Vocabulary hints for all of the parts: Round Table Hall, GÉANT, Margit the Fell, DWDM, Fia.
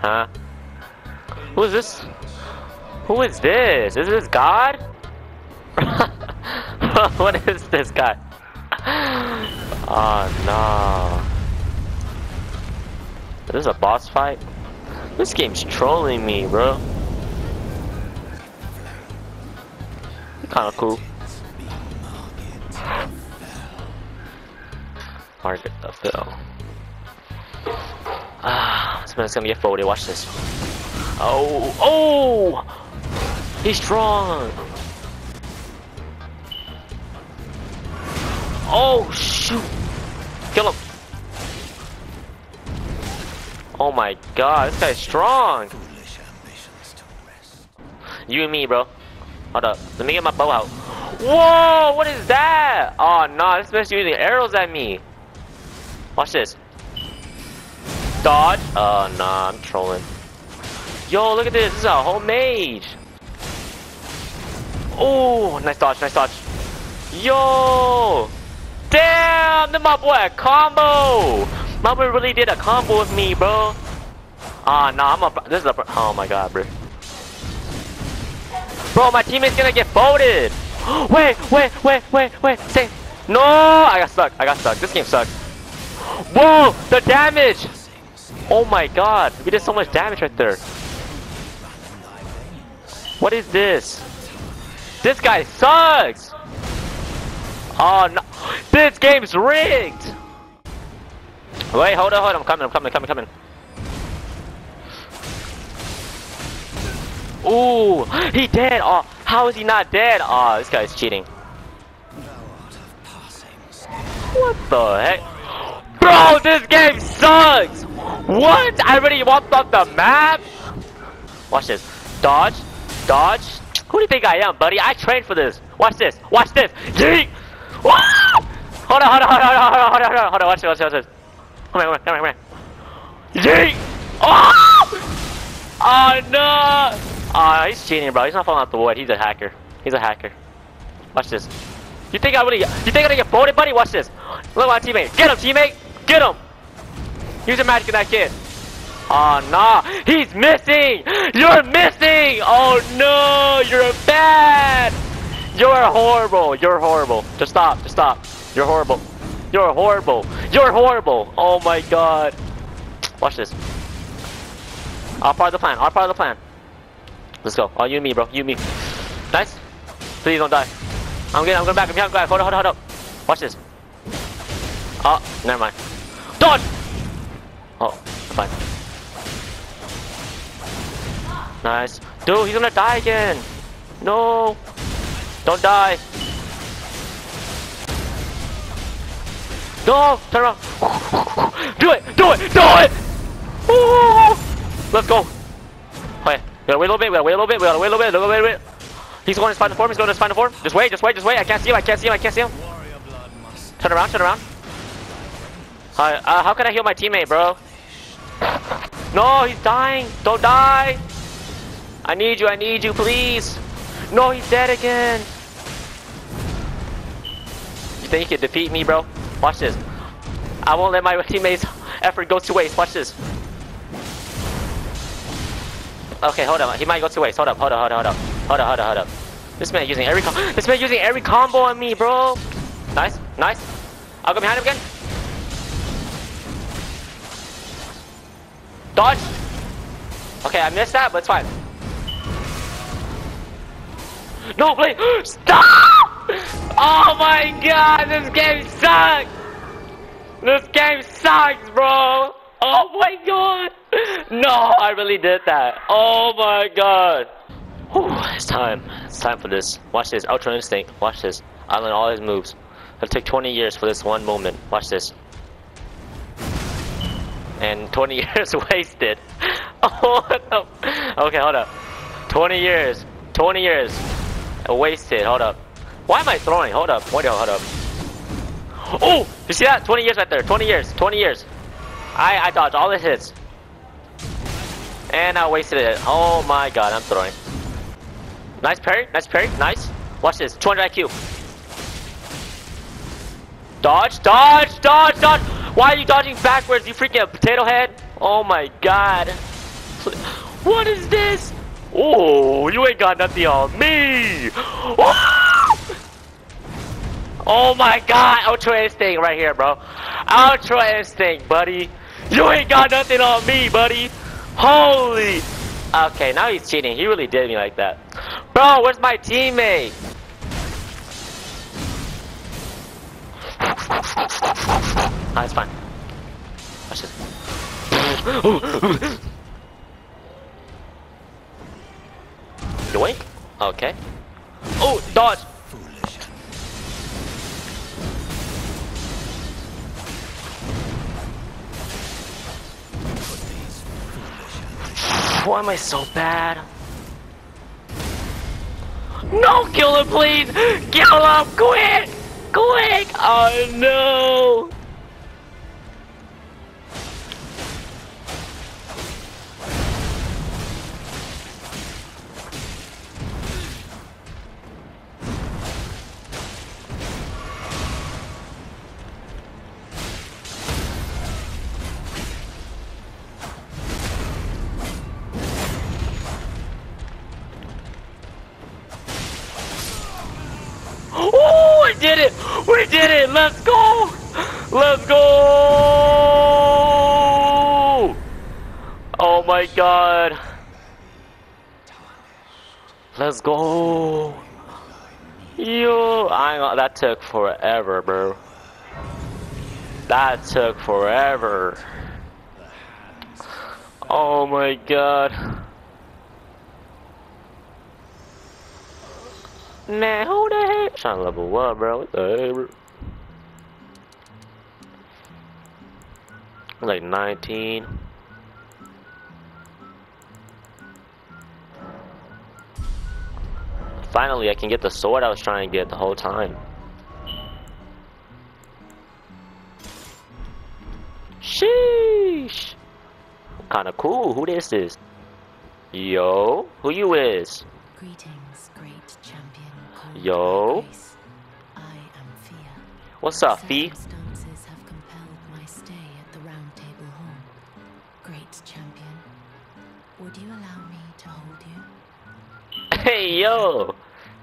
Huh? Who is this? Who is this? Is this God? What is this guy? Oh no. This is a boss fight? This game's trolling me, bro. Kinda cool. Margit the Fell. Ah, this man's gonna get folded. Watch this. Oh, oh! He's strong! Oh, shoot! Kill him! Oh my god, this guy's strong! You and me, bro. Hold up. Let me get my bow out. Whoa! What is that? Oh, no. This man's using arrows at me. Watch this. Dodge. Oh, no. I'm trolling. Yo, look at this. This is a whole mage. Oh, nice dodge. Nice dodge. Yo! Damn! Then my boy a combo! My boy really did a combo with me, bro. Ah, nah, oh my god, bro. Bro, my teammate's gonna get folded! Wait, save! No! I got stuck. This game sucks. Whoa! The damage! Oh my god, we did so much damage right there. What is this? This guy sucks! Oh no! This game's rigged! Wait, hold on, I'm coming. Ooh, he dead! Oh, how is he not dead? Oh, this guy's cheating. What the heck? Bro, this game sucks! What? I already walked off the map? Watch this. Dodge. Who do you think I am, buddy? I trained for this. Watch this. Yeet! Whoa! Hold on, watch this. Come here. Yeet! Oh! Oh no! Ah, he's cheating, bro. He's not falling out the wood. He's a hacker. Watch this. You think I'm gonna get folded, buddy? Watch this. Look at my teammate. Get him, teammate! Get him! Use your magic on that kid. Oh nah! He's missing! You're missing! Oh no! You're bad! You're horrible. Just stop. You're horrible. Oh my god. Watch this. Our part of the plan. Let's go. Oh, you and me, bro. You and me. Nice. Please don't die. I'm gonna back him. Hold up. Watch this. Oh, never mind. Dodge! Oh, fine. Nice. Dude, he's gonna die again. No. Don't die. No, turn around. Do it. Ooh. Let's go. Okay, we gotta wait a little bit. He's going to find the form. Just wait. I can't see him. Turn around. How can I heal my teammate, bro? No, he's dying. Don't die. I need you, please. No, he's dead again. You think you can defeat me, bro? Watch this. I won't let my teammates' effort go to waste. Watch this. Okay, hold on. He might go to waste. Hold up. This man using every combo on me, bro. Nice. I'll go behind him again. Dodge. Okay, I missed that, but it's fine. No, please! Stop! Oh my god, this game sucks, bro! Oh my god! No, I really did that. Oh my god! Whew, it's time for this. Watch this, Ultra Instinct. Watch this. I learned all his moves. It'll take 20 years for this one moment. Watch this. And 20 years wasted. Oh no! Okay, hold up. 20 years. Wasted. Hold up. Why am I throwing? Hold up. Oh, you see that? 20 years right there. 20 years. I dodged all the hits, and I wasted it. Oh my god, I'm throwing. Nice parry. Nice. Watch this. 200 IQ. Dodge. Why are you dodging backwards? You freaking potato head. Oh my god. What is this? Oh, you ain't got nothing on me. Oh my god, Ultra Instinct right here, bro. Ultra Instinct, buddy. You ain't got nothing on me, buddy. Holy. Okay, now he's cheating. He really did me like that. Bro, where's my teammate? Oh, it's fine. Watch this. Doink. Okay. Oh, dodge. Why am I so bad? No, kill him, please! Kill him, quick! Quick! Oh no! We did it! We did it! Let's go! Let's go! Oh my god! Let's go! Yo! That took forever, bro. That took forever. Oh my god! Man, who the heck? Trying to level up, bro. What the heck, bro? I'm like 19. Finally, I can get the sword I was trying to get the whole time. Sheesh. Kinda cool. Who this is? Yo, who you is? Greetings, great champion. Yo. I am Fia. What's up, Fia? Circumstances have compelled my stay at the Round Table Hall. Great champion, would you allow me to hold you? Hey, yo!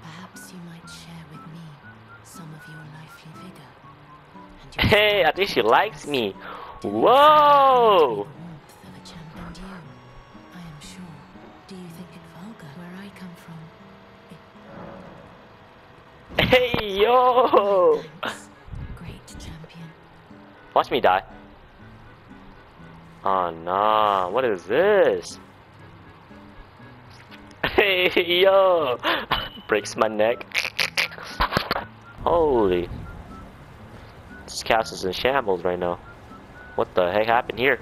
Perhaps you might share with me some of your lively vigor. And hey, I think she likes me. Whoa! Hey, yo! Great champion. Watch me die. Oh, nah. What is this? Hey, yo! Breaks my neck. Holy. This castle's in shambles right now. What the heck happened here?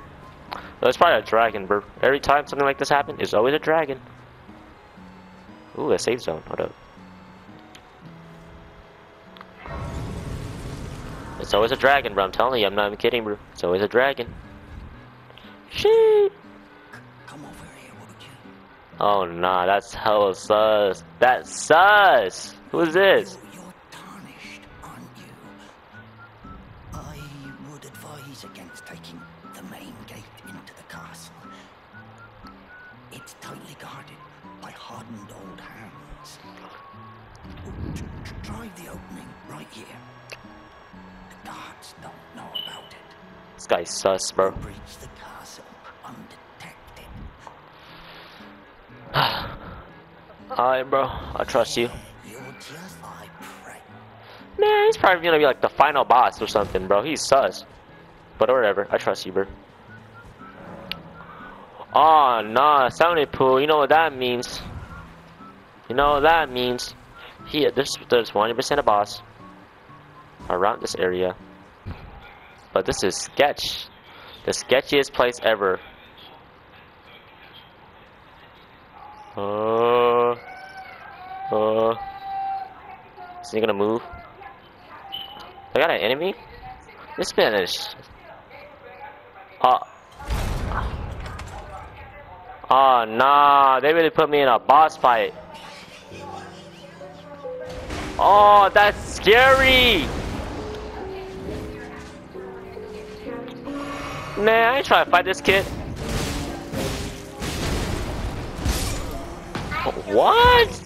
That's probably a dragon, bro. Every time something like this happens, it's always a dragon. Ooh, a safe zone. Hold up. It's always a dragon, bro. I'm telling you, I'm not even kidding, bro. It's always a dragon. Sheesh. Come over here, won't you? Oh, nah, that's hella sus. That's sus. Who is this? You're tarnished, aren't you? I would advise against taking the main gate into the castle. It's tightly guarded by hardened old hounds. Try the opening right here. Guards don't know about it. This guy's sus, bro. Breach the castle undetected. Alright, bro. I trust you. You're just my prey. Man, he's probably gonna be like the final boss or something, bro. He's sus. But whatever. I trust you, bro. Oh, nah. Sounding pool. You know what that means. You know what that means. Here, there's 100% a boss around this area, but this is sketch, the sketchiest place ever. Is he gonna move? I got an enemy. This man is oh nah, they really put me in a boss fight. Oh, that's scary. Man, I ain't trying to fight this kid. What?